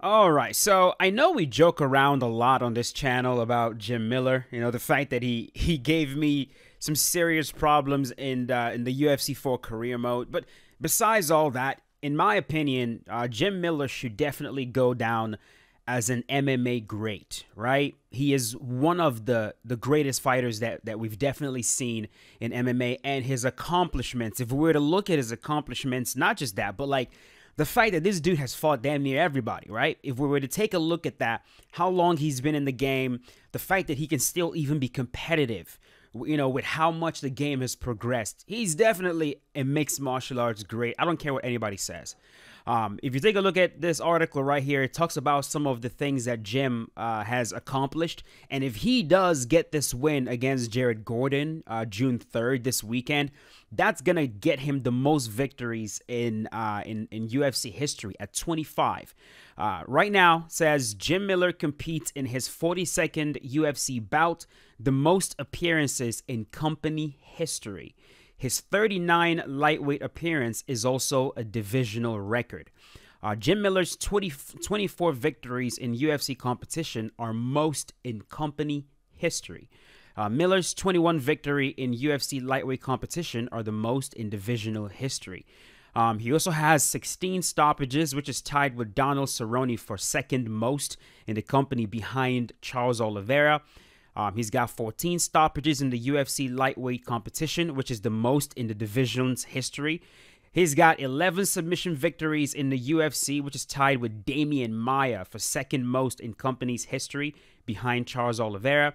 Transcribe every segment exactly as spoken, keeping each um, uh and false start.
All right, so I know we joke around a lot on this channel about Jim Miller. You know, the fact that he he gave me some serious problems in uh, in the U F C four career mode. But besides all that, in my opinion, uh, Jim Miller should definitely go down as an M M A great, right? He is one of the the greatest fighters that that we've definitely seen in M M A, and his accomplishments. If we were to look at his accomplishments, not just that, but like, the fact that this dude has fought damn near everybody, right? If we were to take a look at that, how long he's been in the game, the fact that he can still even be competitive, you know, with how much the game has progressed. He's definitely a mixed martial arts great. I don't care what anybody says. Um, if you take a look at this article right here, it talks about some of the things that Jim uh, has accomplished. And if he does get this win against Jared Gordon, uh, June third, this weekend, that's going to get him the most victories in, uh, in, in U F C history at twenty-five. Uh, right now, says Jim Miller competes in his forty-second U F C bout, the most appearances in company history. His thirty-nine lightweight appearance is also a divisional record. Uh, Jim Miller's twenty-four victories in U F C competition are most in company history. Uh, Miller's twenty-one victory in U F C lightweight competition are the most in divisional history. Um, he also has sixteen stoppages, which is tied with Donald Cerrone for second most in the company behind Charles Oliveira. Um, he's got fourteen stoppages in the U F C lightweight competition, which is the most in the division's history. He's got eleven submission victories in the U F C, which is tied with Damian Maia for second most in company's history behind Charles Oliveira.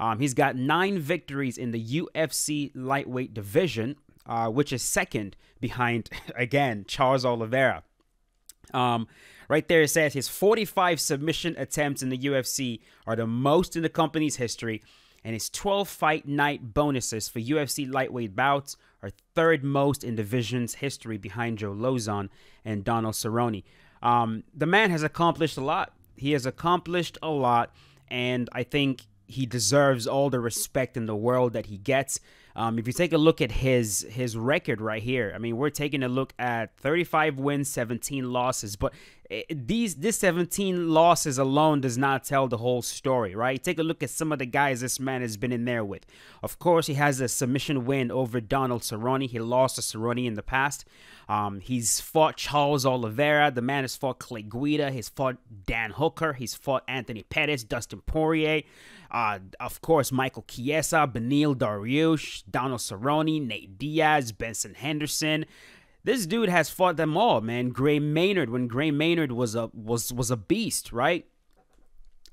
Um, he's got nine victories in the U F C lightweight division, uh, which is second behind, again, Charles Oliveira. Um, right there it says his forty-five submission attempts in the U F C are the most in the company's history, and his twelve fight night bonuses for U F C lightweight bouts are third most in division's history behind Joe Lozon and Donald Cerrone. Um, the man has accomplished a lot. He has accomplished a lot, and I think he deserves all the respect in the world that he gets. Um, if you take a look at his his record right here, I mean, we're taking a look at thirty-five wins, seventeen losses. But these this seventeen losses alone does not tell the whole story, right? Take a look at some of the guys this man has been in there with. Of course, he has a submission win over Donald Cerrone. He lost to Cerrone in the past. Um, he's fought Charles Oliveira. The man has fought Clay Guida. He's fought Dan Hooker. He's fought Anthony Pettis, Dustin Poirier. Uh, of course, Michael Chiesa, Benil Dariush, Donald Cerrone, Nate Diaz, Benson Henderson. This dude has fought them all, man. Gray Maynard, when Gray Maynard was a was was a beast, right?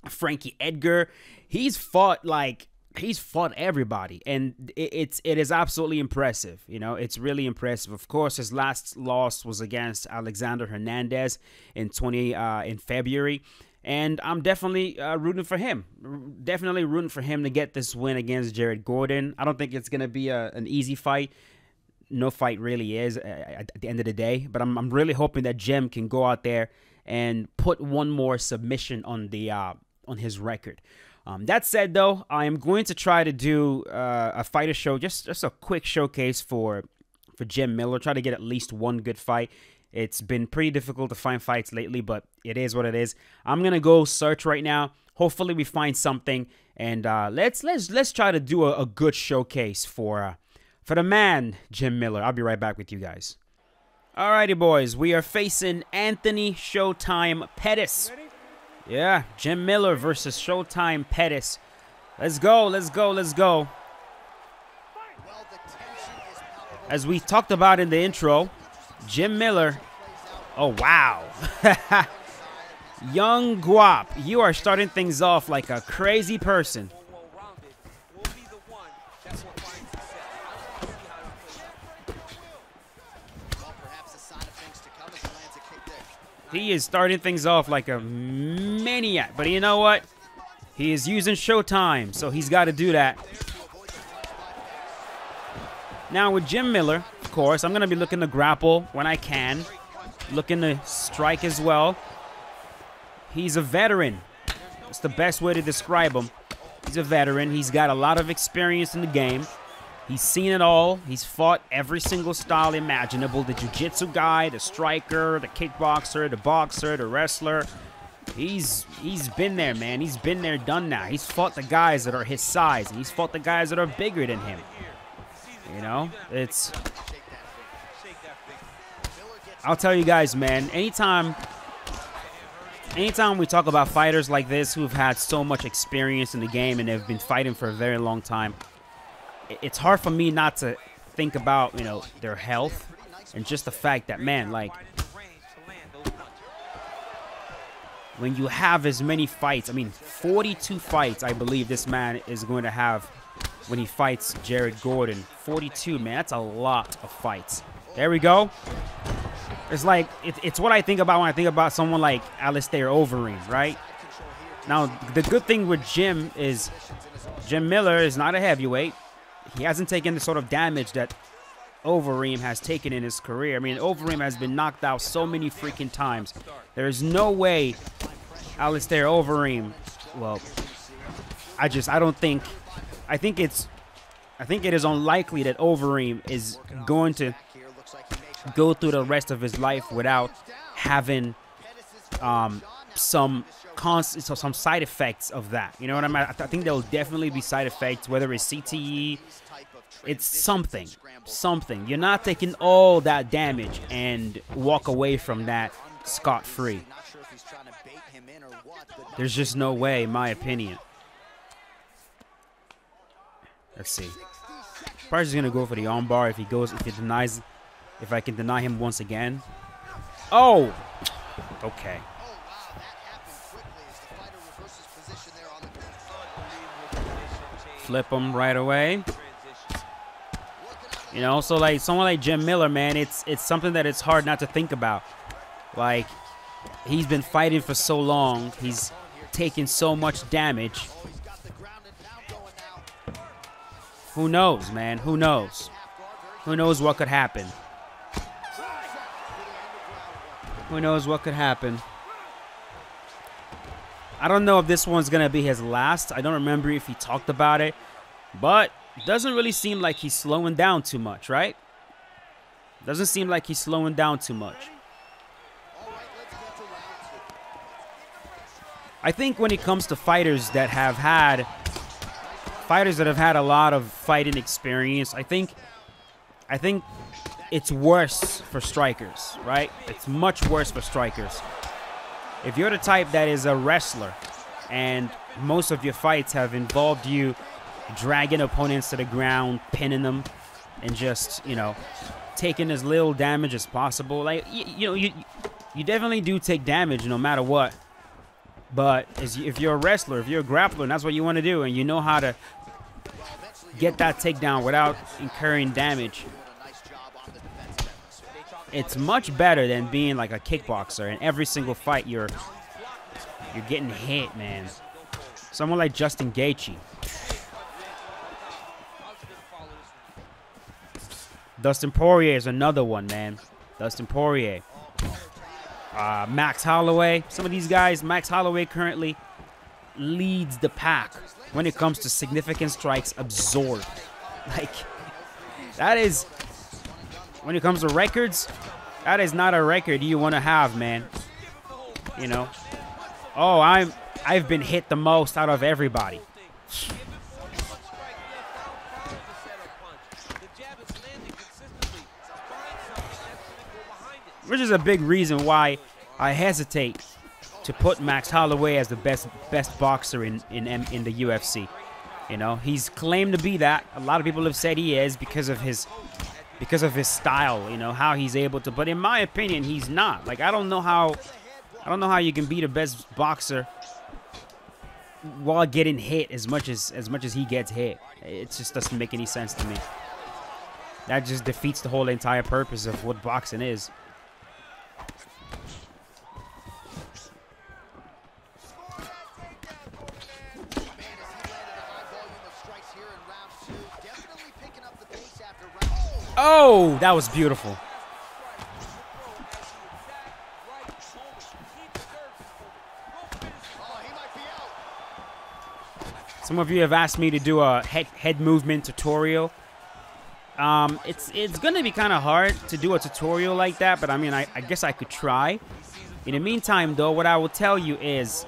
Frankie Edgar, he's fought like he's fought everybody, and it, it's it is absolutely impressive. You know, it's really impressive. Of course, his last loss was against Alexander Hernandez in twenty uh, in February. And I'm definitely uh, rooting for him. R definitely rooting for him to get this win against Jared Gordon. I don't think it's going to be a, an easy fight. No fight really is at the end of the day. But I'm, I'm really hoping that Jim can go out there and put one more submission on the uh, on his record. Um, that said, though, I am going to try to do uh, a fighter show, just just a quick showcase for for Jim Miller. Try to get at least one good fight. It's been pretty difficult to find fights lately, but it is what it is. I'm gonna go search right now. Hopefully, we find something, and uh, let's let's let's try to do a, a good showcase for uh, for the man, Jim Miller. I'll be right back with you guys. Alrighty, boys, we are facing Anthony Showtime Pettis. Yeah, Jim Miller versus Showtime Pettis. Let's go, let's go, let's go. As we talked about in the intro, Jim Miller. Oh, wow. Young Guap, you are starting things off like a crazy person. He is starting things off like a maniac. But you know what? He is using Showtime, so he's got to do that. Now with Jim Miller, of course, I'm going to be looking to grapple when I can. Looking to strike as well. He's a veteran. That's the best way to describe him. He's a veteran. He's got a lot of experience in the game. He's seen it all. He's fought every single style imaginable. The jiu-jitsu guy, the striker, the kickboxer, the boxer, the wrestler. He's he's been there, man. He's been there, done that. He's fought the guys that are his size, and he's fought the guys that are bigger than him. You know, it's... I'll tell you guys, man, anytime... Anytime we talk about fighters like this who've had so much experience in the game and have been fighting for a very long time, it's hard for me not to think about, you know, their health and just the fact that, man, like, when you have as many fights, I mean, forty-two fights, I believe this man is going to have when he fights Jared Gordon. forty-two, man, that's a lot of fights. There we go. It's like, it, it's what I think about when I think about someone like Alistair Overeem, right? Now, the good thing with Jim is Jim Miller is not a heavyweight. He hasn't taken the sort of damage that Overeem has taken in his career. I mean, Overeem has been knocked out so many freaking times. There is no way Alistair Overeem, well, I just, I don't think, I think it's, I think it is unlikely that Overeem is going to go through the rest of his life without having um, some cons so some side effects of that. You know what I mean? I think there will definitely be side effects, whether it's C T E, it's something, something. You're not taking all that damage and walk away from that scot-free. There's just no way, in my opinion. Let's see. Probably just gonna go for the armbar if he goes, if he denies. If I can deny him once again. Oh! Okay. Flip him right away. You know, so like someone like Jim Miller, man, it's it's something that it's hard not to think about. Like, he's been fighting for so long. He's taken so much damage. Who knows, man? Who knows? Who knows what could happen? Who knows what could happen? I don't know if this one's gonna be his last. I don't remember if he talked about it, but it doesn't really seem like he's slowing down too much, right? Doesn't seem like he's slowing down too much. I think when it comes to fighters that have had, fighters that have had a lot of fighting experience, I think, I think it's worse for strikers, right? It's much worse for strikers. If you're the type that is a wrestler and most of your fights have involved you dragging opponents to the ground, pinning them, and just, you know, taking as little damage as possible. Like, you, you know, you, you definitely do take damage no matter what. But if you're a wrestler, if you're a grappler, and that's what you want to do, and you know how to get that takedown without incurring damage, it's much better than being like a kickboxer. In every single fight, you're you're getting hit, man. Someone like Justin Gaethje. Dustin Poirier is another one, man. Dustin Poirier. Uh, Max Holloway. Some of these guys, Max Holloway currently leads the pack when it comes to significant strikes absorbed. Like, that is... When it comes to records, that is not a record you want to have, man. You know? Oh, I'm, I've been hit the most out of everybody. Which is a big reason why I hesitate to put Max Holloway as the best best boxer in, in, in the U F C. You know, he's claimed to be that. A lot of people have said he is because of his... because of his style, you know, how he's able to. But in my opinion, he's not. Like, I don't know how, I don't know how you can be the best boxer while getting hit as much as as much as he gets hit. It just doesn't make any sense to me. That just defeats the whole entire purpose of what boxing is. Oh, that was beautiful. Some of you have asked me to do a head head movement tutorial. Um, it's it's gonna be kind of hard to do a tutorial like that, but I mean, I, I guess I could try. In the meantime, though, what I will tell you is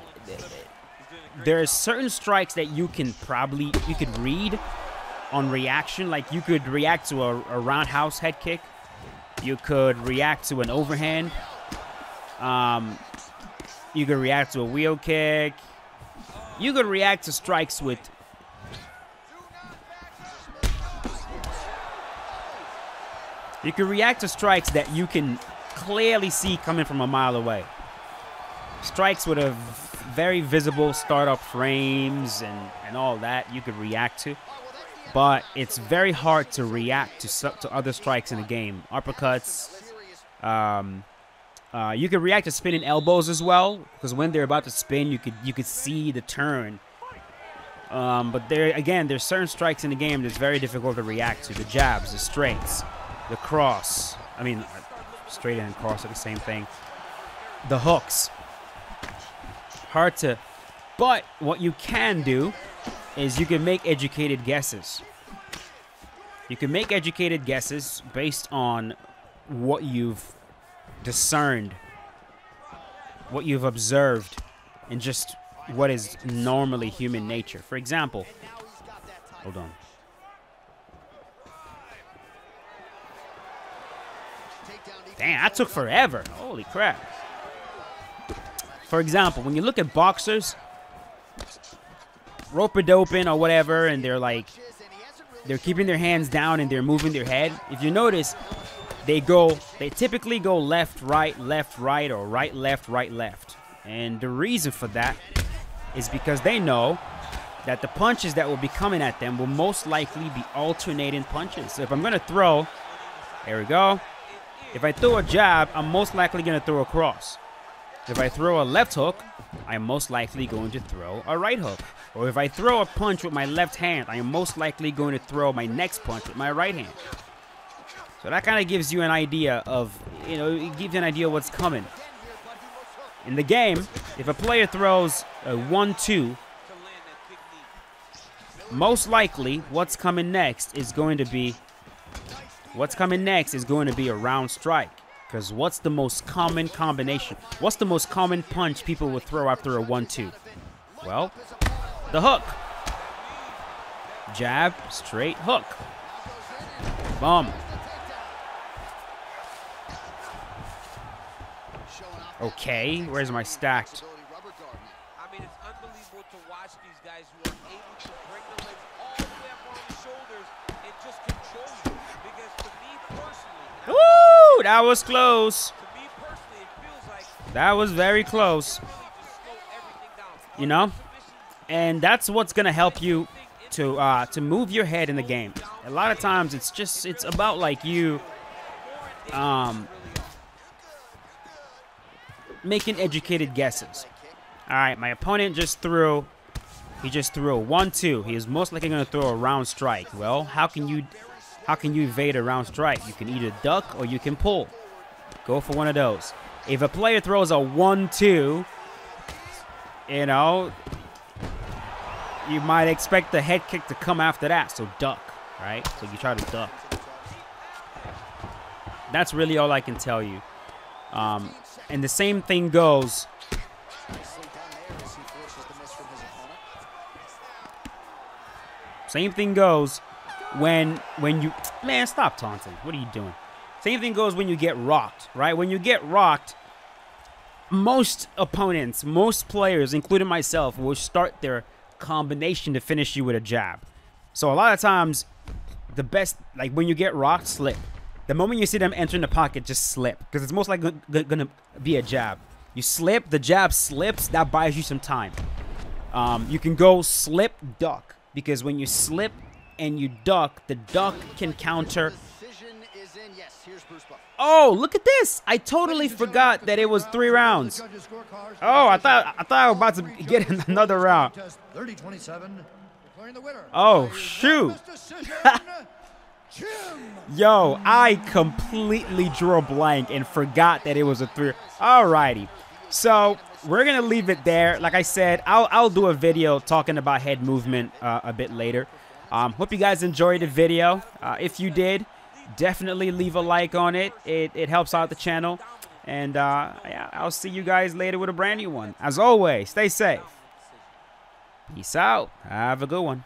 there are certain strikes that you can probably, you could read on reaction. Like you could react to a, a roundhouse head kick. You could react to an overhand. Um, you could react to a wheel kick. You could react to strikes with... You can react to strikes that you can clearly see coming from a mile away. Strikes with a very visible start-up frames and, and all that you could react to. But it's very hard to react to, to other strikes in the game. Uppercuts. Um, uh, you can react to spinning elbows as well, because when they're about to spin, you could, you could see the turn. Um, but there again, there's certain strikes in the game that's very difficult to react to. The jabs, the straights. The cross, I mean, straight and cross are the same thing. The hooks, hard to, but what you can do is you can make educated guesses. You can make educated guesses based on what you've discerned, what you've observed, and just what is normally human nature. For example, hold on. Damn, that took forever. Holy crap. For example, when you look at boxers, rope-a-doping or whatever, and they're like, they're keeping their hands down and they're moving their head. If you notice, they go, they typically go left, right, left, right, or right, left, right, left. And the reason for that is because they know that the punches that will be coming at them will most likely be alternating punches. So if I'm going to throw, there we go. If I throw a jab, I'm most likely going to throw a cross. If I throw a left hook, I'm most likely going to throw a right hook. Or if I throw a punch with my left hand, I am most likely going to throw my next punch with my right hand. So that kind of gives you an idea of, you know, it gives you an idea of what's coming. In the game, if a player throws a one two, most likely what's coming next is going to be What's coming next is going to be a round strike. Because what's the most common combination? What's the most common punch people would throw after a one two? Well, the hook. Jab, straight, hook. Boom. Okay, where's my stacked? I mean, it's unbelievable to watch these guys who are able to break the legs all the way up on the shoulders and just control you. Woo! That was close. That was very close. You know? And that's what's going to help you to uh, to move your head in the game. A lot of times it's just, it's about like you um, making educated guesses. All right, my opponent just threw, he just threw a one two. He is most likely going to throw a round strike. Well, how can you... How can you evade a round strike? You can either duck or you can pull. Go for one of those. If a player throws a one two, you know, you might expect the head kick to come after that. So duck, right? So you try to duck. That's really all I can tell you. Um, and the same thing goes. Same thing goes. When when you man stop taunting, what are you doing? Same thing goes when you get rocked, right? When you get rocked, most opponents, most players, including myself, will start their combination to finish you with a jab. So a lot of times, the best, like when you get rocked, slip. The moment you see them entering the pocket, just slip, because it's most likely gonna be a jab. You slip, the jab slips, that buys you some time. Um, you can go slip duck, because when you slip and you duck, the duck can counter. Oh, look at this! I totally forgot that it was three rounds. Oh, I thought I thought I was about to get another round. Oh shoot! Yo, I completely drew a blank and forgot that it was a three. Alrighty, so we're gonna leave it there. Like I said, I'll I'll do a video talking about head movement uh, a bit later. Um, hope you guys enjoyed the video. Uh, if you did, definitely leave a like on it. It, it helps out the channel. And uh, yeah, I'll see you guys later with a brand new one. As always, stay safe. Peace out. Have a good one.